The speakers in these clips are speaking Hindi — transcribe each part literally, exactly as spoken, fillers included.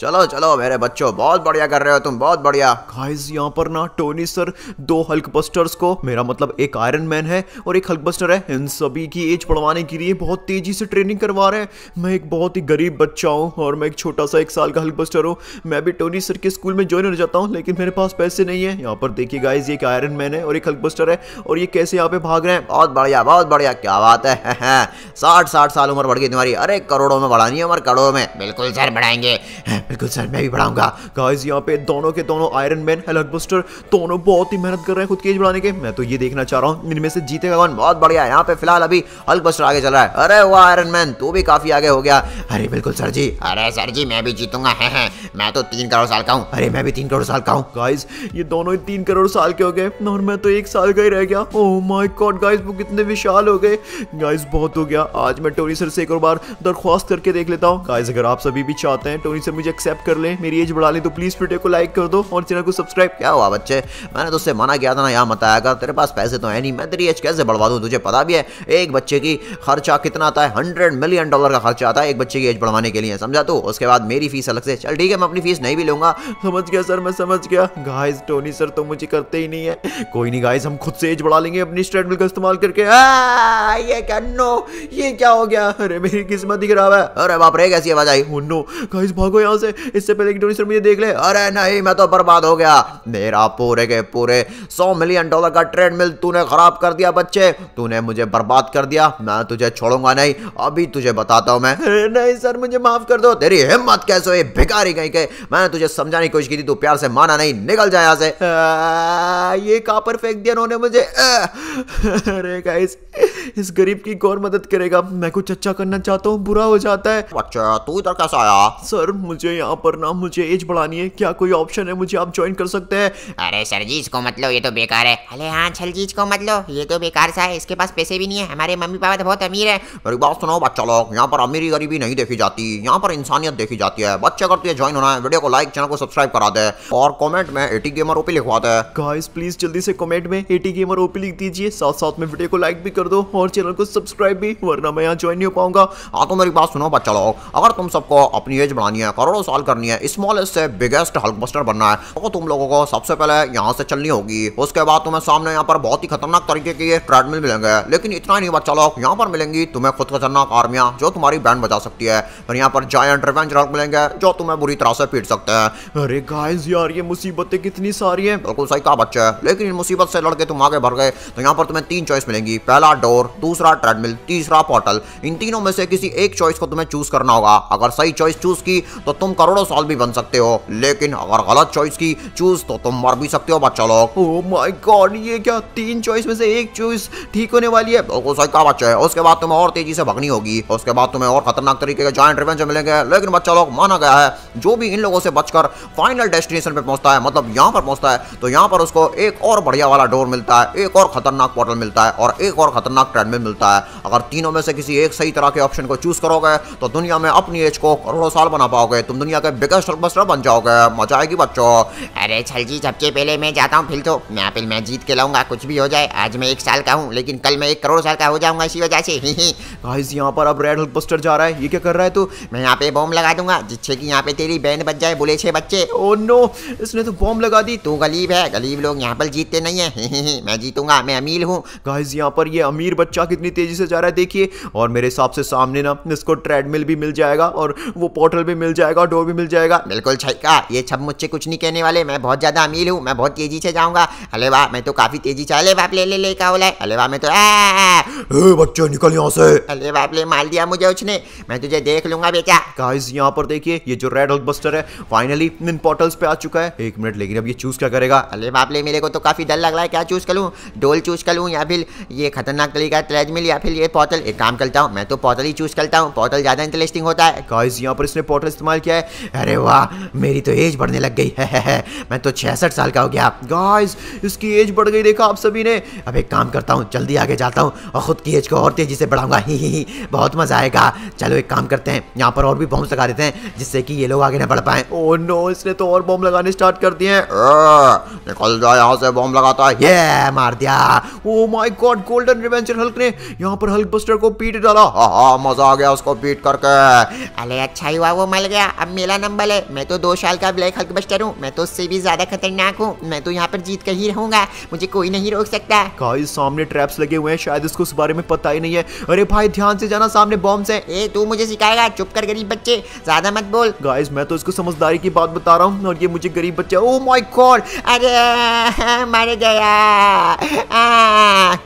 चलो चलो मेरे बच्चों, बहुत बढ़िया कर रहे हो तुम, बहुत बढ़िया। गाइस यहाँ पर ना टोनी सर दो हल्कबस्टर्स को, मेरा मतलब एक आयरन मैन है और एक हल्कबस्टर है, इन सभी की एज बढ़वाने के लिए बहुत तेजी से ट्रेनिंग करवा रहे हैं। मैं एक बहुत ही गरीब बच्चा हूँ और मैं एक छोटा सा एक साल का हल्कबस्टर हूँ। मैं भी टोनी सर के स्कूल में ज्वाइन होने जाता हूँ, लेकिन मेरे पास पैसे नहीं है। यहाँ पर देखिए गाइस, ये एक आयरन मैन है और एक हल्कबस्टर है, और ये कैसे यहाँ पे भाग रहे हैं। बहुत बढ़िया, बहुत बढ़िया, क्या बात है। साठ साठ साल उम्र बढ़ गई तुम्हारी। अरे करोड़ों में बढ़ानी है उम्र, करोड़ों में। बिल्कुल सर बढ़ाएंगे, बिल्कुल सर मैं भी बढ़ाऊंगा। गाइस यहाँ पे दोनों के दोनों आयरन मैन हल्कबस्टर दोनों बहुत ही मेहनत कर रहे हैं खुद की एज बढ़ाने के। मैं तो ये देखना चाह रहा हूँ इनमें से जीतेगा कौन। बहुत बढ़िया, यहाँ पे फिलहाल अभी हल्कबस्टर आगे चल रहा है। अरे वो आयरन मैन तू भी काफी आगे हो गया। अरे बिल्कुल सर जी, अरे सर जी मैं भी जीतूंगा, है, है। मैं तो तीन करोड़ साल का हूँ। अरे मैं भी तीन करोड़ साल का हूँ। गाइस ये दोनों ही तीन करोड़ साल के हो गए और मैं तो एक साल का ही रह गया। ओह माय गॉड गाइस, वो कितने विशाल हो गए। गाइस बहुत हो गया। आज मैं टोनी सर से एक और बार दरख्वास्त करके देख लेता हूँ। गाइस अगर आप सभी भी चाहते हैं टोनी सर मुझे एक्सेप्ट कर ले, मेरी एज बढ़ा ले, तो प्लीज वीडियो को लाइक कर दो और चैनल को सब्सक्राइब। क्या हुआ बच्चे, मैंने तुझसे मना किया था ना यहाँ मत आएगा, तेरे पास पैसे तो है नहीं, मैं तेरी एज कैसे बढ़वा दूँ। तुझे पता भी है एक बच्चे की खर्चा कितना आता है, हंड्रेड मिलियन डॉलर का खर्चा आता है एक बच्चे की एज बढ़वाने के लिए, समझा तू। उसके बाद मेरी फीस अलग से। चल ठीक है, मैं अपनी फीस नहीं भी लूंगा। समझ गया सर, मैं समझ गया। गाइस टोनी सर तो मुझे करते ही नहीं है। कोई नहीं गाइस, हम खुद से एज बढ़ा लेंगे अपनी स्ट्रेट मिल का इस्तेमाल करके। आ, ये क्या, नो ये क्या हो गया। अरे मेरी किस्मत ही खराब है। अरे बाप रे कैसी आवाज आई। ओ नो गाइस भागो यहाँ से, इससे पहले कि टोनी सर मुझे देख ले। अरे नहीं, मैं तो बर्बाद हो गया। मेरा पूरे के पूरे सौ मिलियन डॉलर का ट्रेडमिल तूने खराब कर दिया बच्चे, तूने मुझे बर्बाद कर दिया। मैं तुझे छोड़ूंगा नहीं, अभी तुझे बताता हूँ मैं। नहीं सर मुझे माफ कर दो। तेरी हिम्मत कैसे हुई भिखारी कहीं के, मैंने तुझे समझाने की कोशिश की थी, तू प्यार से माना नहीं। निकल जाए यहाँ से। ये कहाँ पर फेंक दिया उन्होंने मुझे। अरे गाइस इस गरीब की कौन मदद करेगा। मैं कुछ अच्छा करना चाहता हूँ, बुरा हो जाता है। अच्छा तू इधर कैसे आया। सर मुझे यहाँ पर ना मुझे एज बढ़ानी है, क्या कोई ऑप्शन है, मुझे आप ज्वाइन कर सकते हैं। अरे सर जी इसको मत लो, ये तो बेकार है। अरे हाँ छल जी इसको मत लो, ये तो बेकार सा है, इसके पास पैसे भी नहीं है। हमारे मम्मी पापा तो बहुत अमीर है। मेरी बात सुनो बच्चा लोग, यहाँ पर अमीरी गरीबी नहीं देखी जाती, यहाँ पर इंसानियत देखी जाती है। बच्चे अगर तुझे ज्वाइन होना है, वीडियो को लाइक, चैनल को सब्सक्राइब करा दे और कॉमेंट में एटी गेमर ओपी लिखवाते हैं। गाइस प्लीज जल्दी से कॉमेंट में एटी गेमर ओपी लिख दीजिए, साथ साथ में वीडियो को लाइक भी कर दो और चैनल को सब्सक्राइब भी, वरना मैं यहाँ ज्वाइन नहीं हो पाऊंगा। हाँ तो मेरी बात सुनो बच्चा लोग, अगर तुम सबको अपनी एज बढ़ानी है, करोड़ों साल करनी है, स्मॉलेस्ट से बिगेस्ट हल्कबस्टर बनना है, तो तुम लोगों को सबसे पहले यहाँ से चलनी होगी। उसके बाद तुम्हें सामने यहाँ पर बहुत ही खतरनाक तरीके के ट्रेडमिल मिलेंगे, लेकिन इतना नहीं बच्चा लोग, यहाँ पर मिलेंगी तुम्हें खुद खतरनाक आर्मियाँ जो तुम्हारी बैंड बजा सकती है, और यहाँ पर जायंट रिवेंज हल्क मिलेंगे जो तुम्हें बुरी तरह से पीट सकते हैं। अरे गाइस यार ये मुसीबतें कितनी सारी हैं। बिल्कुल सही कहा बच्चे, लेकिन इन मुसीबत से लड़के तुम आगे बढ़ गए तो यहाँ पर तुम्हें तीन चॉइस मिलेंगी, पहला डोर, दूसरा ट्रेडमिल, तीसरा पोर्टल। इन तीनों में से किसी एक चॉइस को तुम्हें चूज करना होगा। अगर सही चॉइस चूज की तो तुम करोड़ों साल भी बन सकते हो, लेकिन अगर गलत चॉइस की चूज तो तुम मर भी सकते हो बच्चा लोग। ओह माय गॉड, ये क्या, तीन चॉइस में से एक चॉइस ठीक होने वाली है। बिल्कुल सही कहा बच्चे। उसके बाद तुम्हें और तेजी से भगनी होगी, उसके बाद तुम्हें और खतरनाक तरीके के जायंट रिवेंज मिलेंगे। लेकिन बच्चा लोग माना गया है जो भी इन लोगों से बचकर फाइनल डेस्टिनेशन पे पहुंचता है, मतलब यहाँ पर पहुंचता है, तो यहाँ पर उसको एक और बढ़िया वाला डोर मिलता है, एक और खतरनाक पोर्टल मिलता है और एक और खतरनाक ट्रेडमिल मिलता है। अगर तीनों में से किसी एक सही तरह के ऑप्शन को चूज करोगे तो दुनिया में अपनी एज को करोड़ों साल बना पाओगे, तुम दुनिया के बिगेस्ट हल्कबस्टर बन जाओगे। मजा आएगी बच्चों। अरे छल जी सबसे पहले मैं जाता हूँ, फिर तो मैं फिर मैं जीत के लाऊंगा, कुछ भी हो जाए। आज मैं एक साल का हूँ लेकिन कल मैं एक करोड़ साल का हो जाऊंगा, इसी वजह से। गाइस यहाँ पर अब रेड हल्कबस्टर जा रहा है, ये क्या कर रहा है तू। मैं यहाँ पे बॉम्ब लगा दूंगा जिससे कि यहाँ पे तेरी बैंड बच जाए, बोले छे बच्चे। ओ नो इसने तो बॉम्ब लगा दी। तू गरीब है, गरीब लोग यहाँ पर जीतते नहीं है, मैं जीतूंगा, मैं अमीर हूँ। गाइस यहाँ पर ये अमीर बच्चा कितनी तेजी से जा रहा है देखिए, और मेरे हिसाब से सामने ना इसको ट्रेडमिल भी मिल जाएगा और वो पोर्टल भी मिल जाएगा, डोर भी मिल जाएगा। बिल्कुल सही कहा, ये सब मुझसे कुछ नहीं कहने वाले, मैं बहुत ज्यादा अमीर हूँ, मैं बहुत तेजी से जाऊंगा। अरे वाह मैं तो काफी तेजी से, अरे बाप ले ले ले का बोला। अरे वाह मैं तो, ए बच्चे निकल यहाँ से। अरे बाप ले मार दिया मुझे उसने, मैं तुझे देख लूंगा बेटा। गाइस यहाँ पर देखिए ये जो रेड हल्कबस्टर है फाइनली इन पोर्टल्स पे आ चुका है। एक मिनट, लेकिन अब ये चूज क्या करेगा। अरे बाप ले मेरे को तो काफी डर लग रहा है, क्या चूज करूँ, डोल चूज करूँ या फिर ये खतरनाक तरीका ट्रेडमिल या फिर ये पोर्टल। एक काम करता हूँ, मैं तो पोर्टल ही चूज करता हूँ, पोर्टल ज्यादा इंटरेस्टिंग होता है। गाइस यहाँ पर इसने पोर्टल इस्तेमाल किया है। अरे वाह मेरी तो एज बढ़ने लग गई है, मैं तो छियासठ साल का हो गया। गाइस इसकी एज बढ़ गई, देखा आप सभी ने। अब एक काम करता हूँ, जल्दी आगे जाता हूँ और खुद की एज को और तेजी से बढ़ाऊंगा, ही ही ही बहुत मजा आएगा। चलो एक काम करते हैं, यहाँ पर और भी बॉम्ब लगा देते हैं जिससे कि ये लोग आगे ना बढ़ पाए। ओ नो इसने तो और बॉम्ब लगाने स्टार्ट कर दिए हैं। निकल जाए यहाँ से, बॉम्ब लगाता है, ये मार दिया। Oh my god, golden revenger Hulk ने यहाँ पर हल्कबस्टर को पीट डाला। हाँ हाँ मजा आ गया उसको पीट करके। अरे अच्छा ही हुआ वो मर गया, अब मेरा नंबर है, मैं तो दो साल का ब्लैक हल्कबस्टर हूँ, मैं तो उससे भी ज्यादा खतरनाक हूँ, मैं तो यहाँ पर जीत कर ही रहूंगा, मुझे कोई नहीं रोक सकता। भाई सामने ट्रैप्स लगे हुए हैं, शायद उसको उस बारे में पता ही नहीं है। अरे भाई ध्यान से जाना, सामने बॉम्ब्स हैं। ए तू मुझे सिखाएगा? चुप कर गरीब बच्चे, ज्यादा मत बोल। गाइस मैं तो इसको समझदारी की बात बता रहा हूँ और ये मुझे गरीब बच्चा। ओह माय गॉड, अरे मर गया।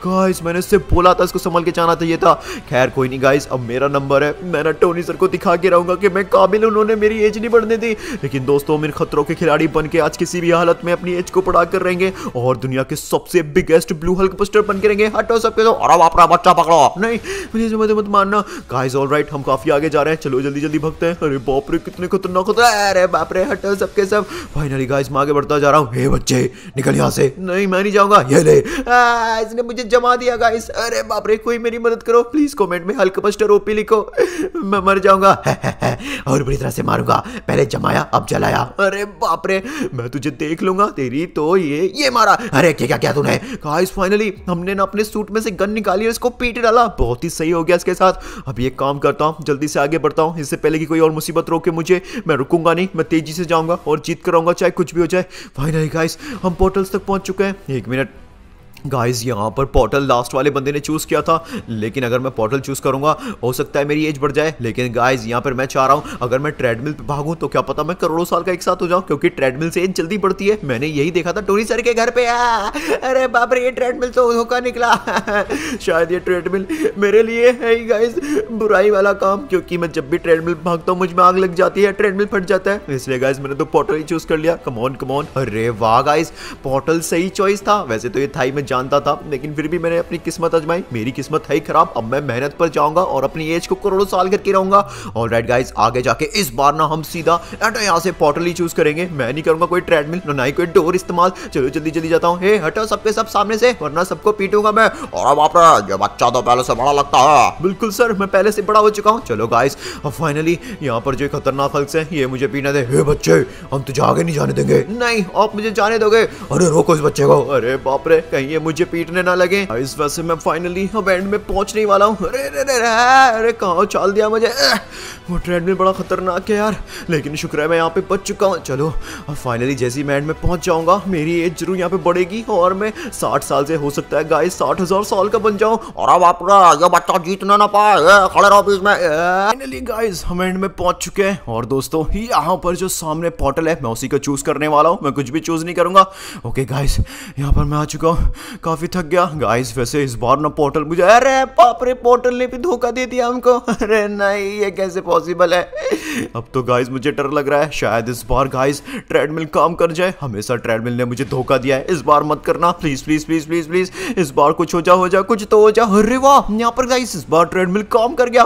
गाइस मैंने इससे बोला था इसको संभल के जाना चाहिए था। खैर कोई नहीं गाइस, अब मेरा नंबर है, मैं ना टोनी सर को दिखा के रहूंगा कि मैं काबिल, उन्होंने मेरी एज नहीं बढ़ने दी। लेकिन दोस्तों मेरे खतरों के खिलाड़ी बन के आज किसी भी हालत में अपनी एज को बढ़ा कर रहेंगे और दुनिया के सबसे बिगेस्ट ब्लू हल्कबस्टर बन के रहेंगे। हटो सबके तो, अरे बाप रे बच्चा पकड़ो। नहीं प्लीज मुझे मत मारना। गाइस ऑलराइट हम काफी आगे जा रहे हैं, चलो जल्दी जल्दी भागते हैं। अरे बाप रे कितने खतरनाक होता है। अरे बाप रे हटो सबके सब। फाइनली गाइस मैं आगे बढ़ता जा रहा हूं। हे बच्चे निकल यहां से। नहीं मैं नहीं जाऊंगा, ये ले इसने मुझे जमा दिया गाइस। अरे बाप रे कोई मेरी मदद करो प्लीज, कमेंट में हल्कबस्टर ओपी लिखो, मैं मर जाऊंगा और बुरी तरह से मारूंगा। पहले जमाया अब जलाया। अरे बाप रे मैं तुझे देख लूंगा, तेरी तो ये ये मारा। अरे क्या क्या क्या तूने। गाइस फाइनली हमने ना अपने सूट में से गन निकाली और इसको पीट डाला, बहुत ही सही हो गया इसके साथ। अब ये काम करता हूँ, जल्दी से आगे बढ़ता हूँ, इससे पहले कि कोई और मुसीबत रोके मुझे। मैं रुकूंगा नहीं, मैं तेजी से जाऊंगा और जीत कर आऊंगा चाहे कुछ भी हो जाए। फाइनली गाइस हम पोर्टल्स तक पहुंच चुके हैं। एक मिनट गाइस, यहाँ पर पोर्टल लास्ट वाले बंदे ने चूज़ किया था, लेकिन अगर मैं पोर्टल चूज़ करूँगा हो सकता है मेरी एज बढ़ जाए। लेकिन गाइस यहाँ पर मैं चाह रहा हूँ अगर मैं ट्रेडमिल पे भागूँ तो क्या पता मैं करोड़ों साल का एक साथ हो जाऊँ, क्योंकि ट्रेडमिल से एज जल्दी बढ़ती है। मैंने यही देखा था टोनी सर के घर पे। आ, अरे बाप रे ये ट्रेडमिल तो धोखा निकला। शायद ये ट्रेडमिल मेरे लिए है गाइस बुराई वाला काम, क्योंकि मैं जब भी ट्रेडमिल भागता हूँ मुझ में आग लग जाती है, ट्रेडमिल फट जाता है। इसलिए गाइस मैंने तो पोर्टल ही चूज़ कर लिया। Come on come on. अरे वाह गाइस पोर्टल सही चॉइस था। वैसे तो ये थाई में जानता था, लेकिन फिर भी मैंने अपनी किस्मत आजमाई। मेरी किस्मत है ही खराब, अब मैं मेहनत पर जाऊंगा और अपनी एज को करोड़ों साल करके रहूंगा। ऑलराइट गाइस आगे जाके इस बार ना हम सीधा हटो यहाँ से पोर्टल ही चूज करेंगे। मैं नहीं करूंगा कोई ट्रेडमिल, ना ही कोई डोर इस्तेमाल। चलो जल्दी जल्दी जाता हूँ। हे हटो सबके सब सामने से, वरना सबको पीटूंगा मैं। और बाप रे ये बच्चा तो पहले से बड़ा लगता है। बिल्कुल सर मैं पहले से बड़ा हो चुका हूँ। चलो गाइस अब फाइनली यहाँ पर जो खतरनाक हल्क है ये मुझे पीना दे। हे बच्चे हम तुझे आगे नहीं जाने देंगे। नहीं आप मुझे जाने दोगे। अरे रोको इस बच्चे को। अरे बाप रे कहीं मुझे पीटने ना लगे। इस वजह से मैं फाइनली अब एंड में पहुंचने वाला हूं। अरे अरे अरे अरे कहां चाल दिया मुझे। वो ट्रेडमिल बड़ा खतरनाक है यार, लेकिन शुक्र है मैं यहाँ पे बच चुका हूँ। चलो अब फाइनली जैसे ही मैं एंड में पहुंच जाऊंगा मेरी एज जरूर यहाँ पे बढ़ेगी और मैं साठ साल से हो सकता है गाइस साठ हजार साल का बन जाऊँ। और अब आप बच्चा जीतना ना पाए, खड़े रहो बीच में। फाइनली गाइस हम एंड में पहुंच चुके हैं और दोस्तों यहाँ पर जो सामने पोर्टल है मैं उसी को चूज करने वाला हूँ। मैं कुछ भी चूज नहीं करूंगा। ओके गाइस यहाँ पर मैं आ चुका हूँ, काफी थक गया गाइस। वैसे इस बार ना पोर्टल मुझे, अरे बाप रे पोर्टल ने भी धोखा दे दिया हमको। अरे नहीं ये कैसे पॉसिबल है। अब तो गाइस मुझे डर लग रहा है, शायद इस बार गाइस ट्रेडमिल काम कर जाए। हमेशा ट्रेडमिल ने मुझे धोखा दिया है, इस बार मत करना please please please please please, please. इस बार कुछ हो जा हो जा कुछ तो हो जा। अरे वाह यहाँ पर गाइस इस बार ट्रेडमिल काम कर गया।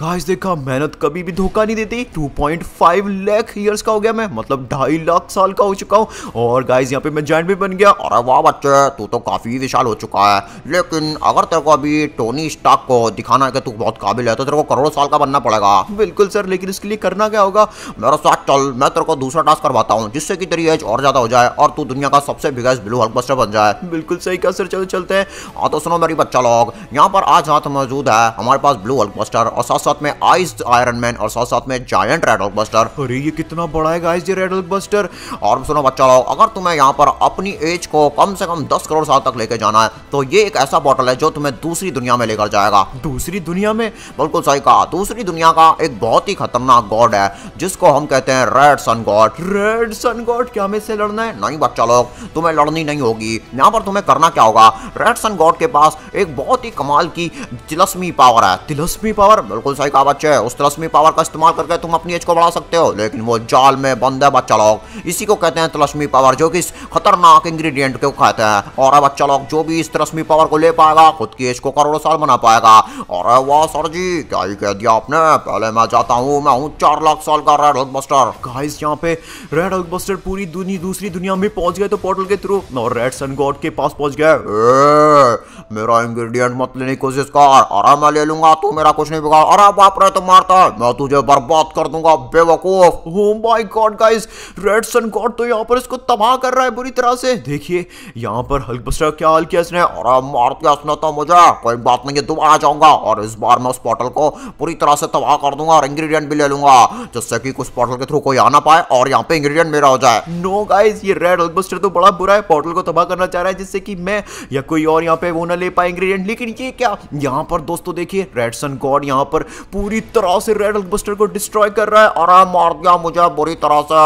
गाइस देखा मेहनत कभी भी धोखा नहीं देती। Two point five lakh years का हो गया मैं, मतलब ढाई लाख साल का हो चुका हूँ। और गाइस यहाँ पे मैं जायंट भी बन गया। अरे वाह बच्चे तू तो काफी विशाल हो चुका है, लेकिन अगर तेरे को अभी टोनी स्टार्क को दिखाना है कि तू बहुत काबिल है तो तेरे को करोड़ों साल का बनना पड़ेगा। बिल्कुल सर, लेकिन इसके लिए करना क्या होगा? मेरे साथ चल, मैं तेरे को दूसरा टास्क करवाता हूं जिससे कि तेरी एज और ज्यादा हो जाए और तू दुनिया का सबसे बिगेस्ट ब्लू हल्कबस्टर बन जाए। बिल्कुल सही कहा सर, चलो चलते हैं। हाँ तो सुनो मेरी बच्चा लोग, यहाँ पर आज हाथ मौजूद है हमारे पास ब्लू हल्कबस्टर और साथ साथ में आइस आयरन मैन और साथ साथ में जायंट रेड हल्कबस्टर। अरे ये कितना बड़ा है गाइस ये रेड हल्कबस्टर। और सुनो बच्चा लोग, अगर तुम्हें यहाँ पर अपनी एज को कम से कम दस करोड़ साल तक लेके जाना है तो ये एक ऐसा पोर्टल है जो तुम्हें दूसरी दुनिया में लेकर जाएगा। दूसरी दुनिया में? बिल्कुल सही कहा, दूसरी दुनिया का एक बहुत ही खतरनाक गॉड है जिसको हम कहते हैं red sun god. Red sun god? क्या हमें इससे लड़ना है? नहीं बच्चा लोग तुम्हें लड़नी नहीं होगी। यहाँ पर तुम्हें करना क्या होगा, रेड सन गॉड के पास एक बहुत ही कमाल की तिलस्मी पावर है। तिलस्मी पावर? बिल्कुल सही कहा बच्चे, उस तिलस्मी पावर का इस्तेमाल करके तुम अपनी एज को बढ़ा सकते हो, लेकिन वो जाल में बंद है बच्चा लोग। इसी को कहते हैं तिलस्मी पावर, जो कि खतरनाक इंग्रेडिएंट को कहते हैं। और अब बच्चा लोग जो भी इस तिलस्मी पावर को ले पाएगा खुद की एज को करोड़ों साल बना पाएगा। और वाह सर जी क्या ही कह दिया आपने, पहले मैं जाता हूँ, मैं हूँ चार लाख साल का रेड हल्कबस्टर। गाइस यहाँ पे रेड हल्कबस्टर पूरी दुनिया दूसरी दुनिया में पहुंच गए तो पोर्टल के थ्रू, और रेड सन गॉड के पास पहुंच गए। मेरा इंग्रेडिएंट मत लेने की कोशिश कर, अरे मैं ले लूंगा तू मेरा कुछ नहीं बिगाड़। अरे बाप रे तो मारता, मैं तुझे बर्बाद कर दूंगा बेवकूफ। Oh my god guys red sun god तो यहाँ पर इसको तबाह कर रहा है बुरी तरह से। देखिए यहाँ पर पर हल्कबस्टर क्या हाल किया इसने, और मार दिया इसने तो मुझे। कोई बात नहीं, दोबारा जाऊंगा और इस बार मैं उस पोर्टल को पूरी तरह से तबाह कर दूंगा और इंग्रेडिएंट भी ले लूंगा, जिससे कि उस पोर्टल के थ्रू कोई आ ना पाए और यहाँ पे इंग्रेडिएंट मेरा हो जाए। नो गाइस, ये रेड हल्कबस्टर तो बड़ा बुरा है, पोर्टल को तबाह करना चाह रहा है जिससे कि मैं या कोई और यहाँ पे वो ना ले पाए इंग्रेडिएंट। लेकिन ये क्या, यहाँ पर दोस्तों देखिए रेड सन गॉड यहाँ पर पूरी तरह से रेड हल्कबस्टर को डिस्ट्रॉय कर रहा है और मार दिया मुझे बुरी तरह से।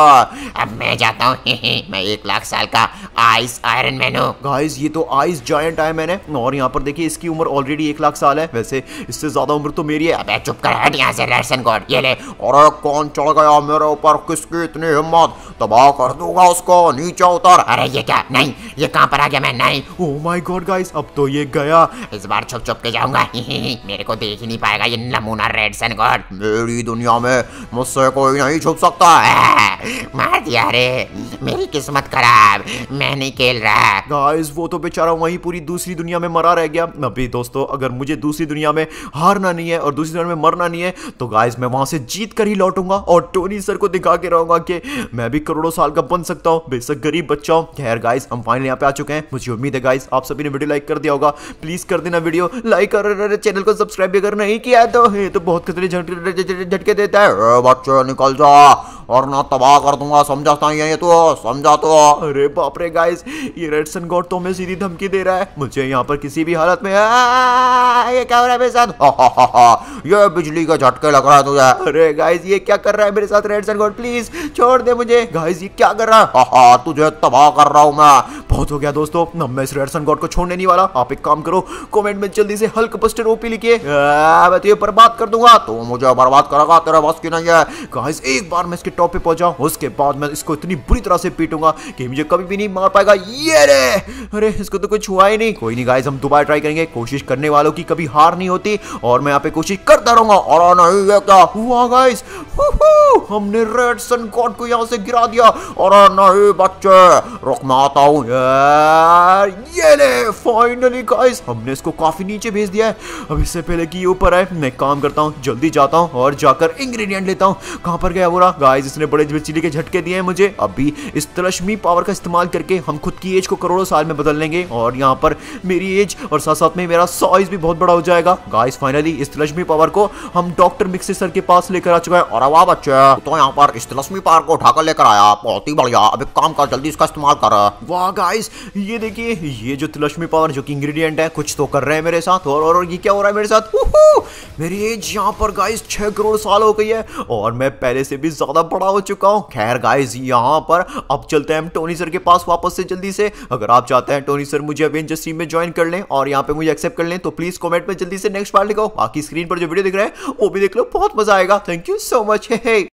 अब मैं जाता हूँ, मैं एक लाख साल का आइस आयरन मैन हूँ। गाइस ये तो आइस जायंट आयरन मैन है और यहाँ पर देखिए इसकी उम्र ऑलरेडी एक लाख साल है, वैसे इससे ज्यादा उम्र तो मेरी है। अबे चुप कर, हट यहाँ से रेड सन गॉड, ये ले। और कौन चढ़ गया मेरे ऊपर, किसकी इतनी हिम्मत, तबाह कर दूंगा उसको, नीचे उतर। अरे ये क्या, नहीं ये कहाँ पर आ गया मैं, नहीं। ओह माय गॉड गाइस, अब तो ये गया। इस बार छुप छुप के जाऊंगा, मेरे को देख ही नहीं पाएगा ये नमूना रेड सन गॉड। मेरी दुनिया में मुझसे कोई नहीं छुप सकता। मार दिया रे, मेरी किस्मत खराब, मैं नहीं खेल रहा। गाइस वो तो बेचारा वहीं पूरी दूसरी दुनिया में मरा रह गया। अभी दोस्तों अगर मुझे दूसरी दुनिया में हारना नहीं है और दूसरी दुनिया में मरना नहीं है तो गाइस मैं वहां से जीत कर ही लौटूंगा और टोनी सर को दिखा के रहूंगा कि मैं भी करोड़ों साल का बन सकता हूं, बेशक गरीब बच्चा हूं। खैर गाइस हम फाइनली यहां पे आ चुके हैं। मुझे उम्मीद है गाइस आप सभी ने वीडियो लाइक कर दिया होगा, प्लीज कर देना वीडियो लाइक और चैनल को सब्सक्राइब अगर नहीं किया तो ये तो बहुत खतरे झटके देता है। बच्चा निकल जा और ना तबाह कर दूंगा, समझा था ये तो, समझा तो। अरे बाप रे गाइस, ये रेड सन गॉड तो हमें सीधी धमकी दे रहा है। मुझे यहाँ पर किसी भी हालत में आ, ये क्या हो रहा है मेरे साथ, हा, हा, हा, हा, ये बिजली का झटके लग रहा है तुझे। अरे गाइस ये क्या कर रहा है मेरे साथ रेड सन गॉड, प्लीज छोड़ दे मुझे। गाइस ये क्या कर रहा है, हा, हा, तुझे तबाह कर रहा हूँ मैं। बहुत हो गया दोस्तों, अब मैं इस रेड सन गॉड को छोड़ने नहीं वाला। आप एक काम करो, कमेंट में जल्दी से हल्कबस्टर ओपी लिखिए, मैं तुझे बर्बाद कर दूंगा, तो मुझे बर्बाद करेगा तेरा बस की नहीं है। गाइस एक बार मैं इसके टॉप पे पहुंचा, उसके बाद मैं इसको इतनी बुरी तरह से पीटूंगा कि मुझे कभी भी नहीं मार पाएगा ये रे। अरे इसको तो कुछ हुआ ही नहीं। कोई नहीं गाइस, हम दोबारा ट्राई करेंगे, कोशिश करने वालों की कभी हार नहीं होती और मैं यहाँ पे कोशिश करता रहूंगा। और नहीं ये क्या हुआ गाइस, हमने रेड सन गॉड को यहाँ से गिरा दिया। और नहीं बच्चे रुक, मैं आता हूँ यार, ये ले। फाइनली गाइस हमने इसको काफी नीचे भेज दिया है। अब इससे पहले कि ये ऊपर आए, मैं काम करता हूँ, जल्दी जाता हूँ और जाकर इंग्रेडिएंट लेता हूँ। कहाँ पर गया बोरा। गाइस इसने बड़े बिजली के झटके दिए हैं मुझे। अभी इस तलस्मी पावर का इस्तेमाल करके हम खुद की एज को करोड़ों साल में बदल लेंगे और यहाँ पर मेरी एज और साथ साथ में मेरा साइज भी बहुत बड़ा हो जाएगा। गाइस फाइनली इस तलस्मी पावर को हम डॉक्टर मिक्सी सर के पास लेकर आ चुका है। और अब बच्चा तो यहाँ पर इस तलस्मी पावर को उठाकर लेकर आया, बहुत ही बढ़िया। अब एक काम कर, जल्दी इसका इस्तेमाल कर। वाह गाइस ये देखिए, ये जो तलस्मी पावर जो कि इंग्रेडिएंट है, कुछ तो कर रहे हैं मेरे साथ। और, और, और ये क्या हो रहा है मेरे साथ, मेरी एज यहाँ पर गाइस छह करोड़ साल हो गई है और मैं पहले से भी ज्यादा बड़ा हो चुका हूँ। खैर गाइस यहाँ पर अब चलते हैं हम टोनी सर के पास वापस से जल्दी से। अगर आप चाहते हैं टोनी सर मुझे एवेंजर्स टीम में ज्वाइन कर लें और यहाँ पे मुझे एक्सेप्ट कर लें तो प्लीज कमेंट में जल्दी से नेक्स्ट पार्ट लिखो। बाकी स्क्रीन पर जो वीडियो दिख रहा है वो भी देख लो, बहुत मजा आएगा। Thank you so much. Hey